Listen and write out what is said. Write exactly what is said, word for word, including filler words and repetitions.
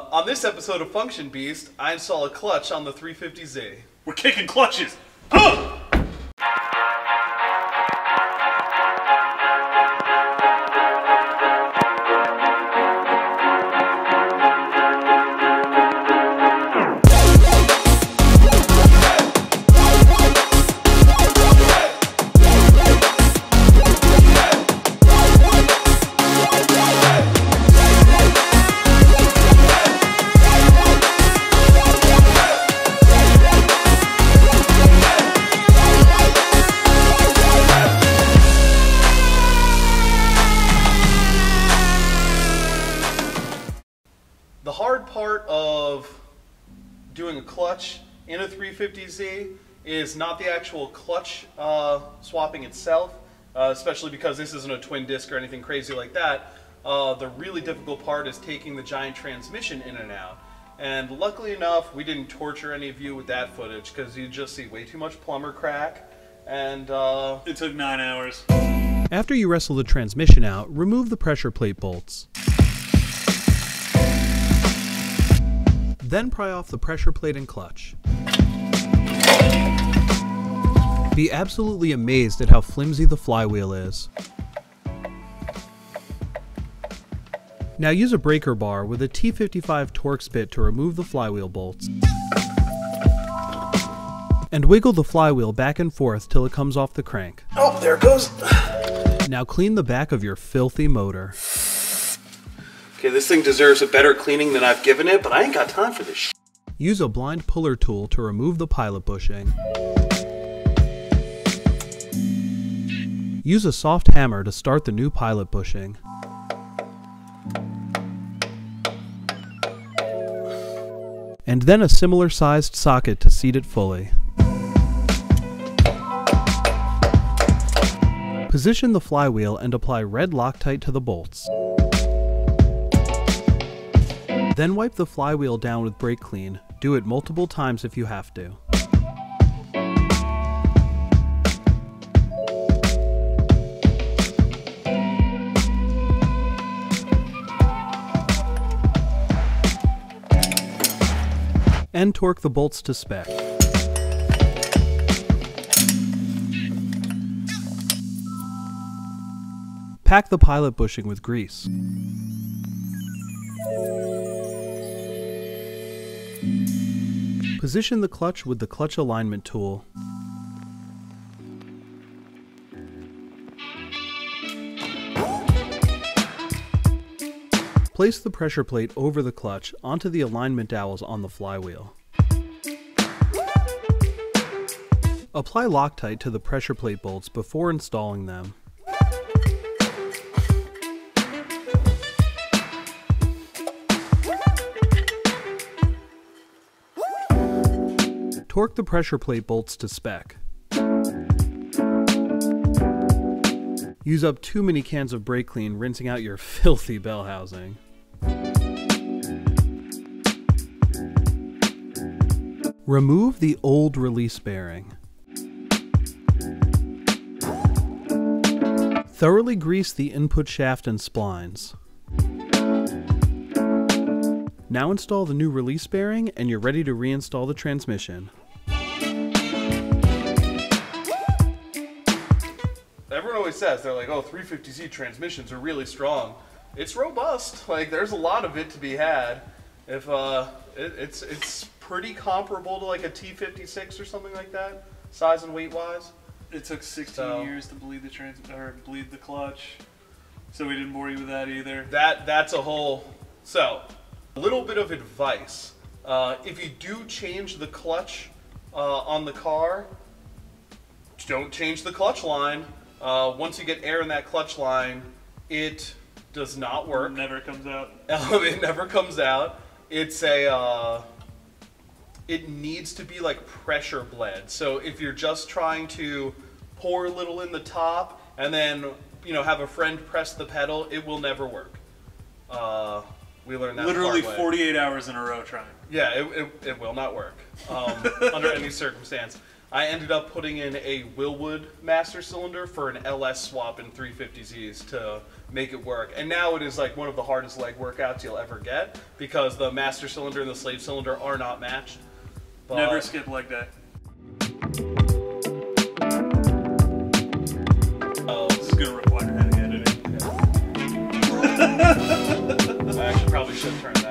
On this episode of Function Beast, I install a clutch on the three fifty Z. We're kicking clutches! Huh! The hard part of doing a clutch in a three fifty Z is not the actual clutch uh, swapping itself, uh, especially because this isn't a twin disc or anything crazy like that. Uh, the really difficult part is taking the giant transmission in and out. And luckily enough, we didn't torture any of you with that footage because you just see way too much plumber crack and uh, it took nine hours. After you wrestle the transmission out, remove the pressure plate bolts. Then pry off the pressure plate and clutch. Be absolutely amazed at how flimsy the flywheel is. Now use a breaker bar with a T fifty-five Torx bit to remove the flywheel bolts. And wiggle the flywheel back and forth till it comes off the crank. Oh, there it goes! Now clean the back of your filthy motor. Okay, this thing deserves a better cleaning than I've given it, but I ain't got time for this sh**. Use a blind puller tool to remove the pilot bushing. Use a soft hammer to start the new pilot bushing. And then a similar sized socket to seat it fully. Position the flywheel and apply red Loctite to the bolts. Then wipe the flywheel down with brake clean. Do it multiple times if you have to. And torque the bolts to spec. Pack the pilot bushing with grease. Position the clutch with the clutch alignment tool. Place the pressure plate over the clutch onto the alignment dowels on the flywheel. Apply Loctite to the pressure plate bolts before installing them. Torque the pressure plate bolts to spec. Use up too many cans of brake clean rinsing out your filthy bell housing. Remove the old release bearing. Thoroughly grease the input shaft and splines. Now install the new release bearing and you're ready to reinstall the transmission. Everyone always says, they're like, oh, three fifty Z transmissions are really strong. It's robust. Like, there's a lot of it to be had. If uh, it, it's it's pretty comparable to like a T fifty-six or something like that, size and weight wise. It took sixteen so. years to bleed the trans or bleed the clutch, so we didn't bore you with that either. That that's a whole so. A little bit of advice, uh, if you do change the clutch uh, on the car, don't change the clutch line. Uh, once you get air in that clutch line, it does not work. It never comes out. It never comes out. It's a, uh, it needs to be like pressure bled. So if you're just trying to pour a little in the top and then, you know, have a friend press the pedal, it will never work. Uh, We learned that literally forty-eight hours in a row trying. Yeah, it, it, it will not work um, under any circumstance. I ended up putting in a Wilwood Master Cylinder for an L S swap in three fifty Zs to make it work. And now it is like one of the hardest leg workouts you'll ever get because the Master Cylinder and the Slave Cylinder are not matched. But never skip leg day. Oh, this is gonna require editing. Yeah. I actually probably should turn.